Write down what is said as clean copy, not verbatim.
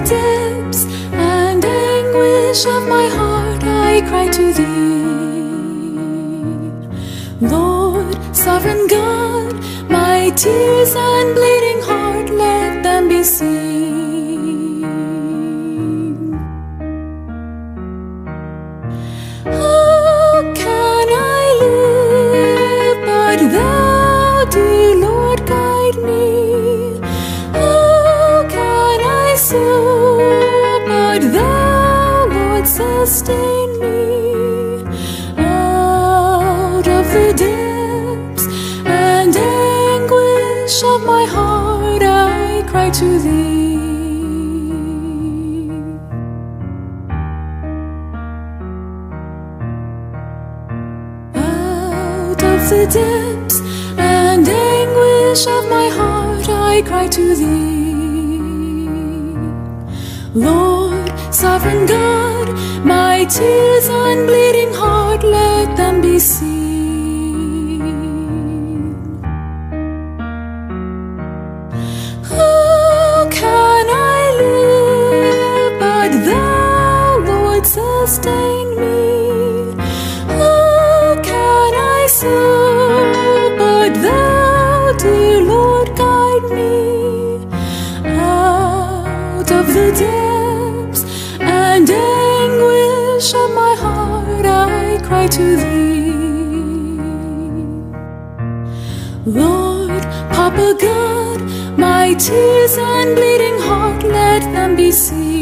the depths and anguish of my heart, I cry to Thee. Lord, sovereign God, my tears and bleeding heart, let them be seen. How can I live but Thou, dear Lord, guide me? How can I soar but Thou, Lord, sustain me? Out of the depths and anguish of my heart, I cry to Thee. The depths and anguish of my heart, I cry to Thee. Lord, sovereign God, my tears and bleeding heart, let them be seen. How can I live but Thou, Lord, sustain me? How can I soar? The depths and anguish of my heart, I cry to Thee. Lord, Papa God, my tears and bleeding heart, let them be seen.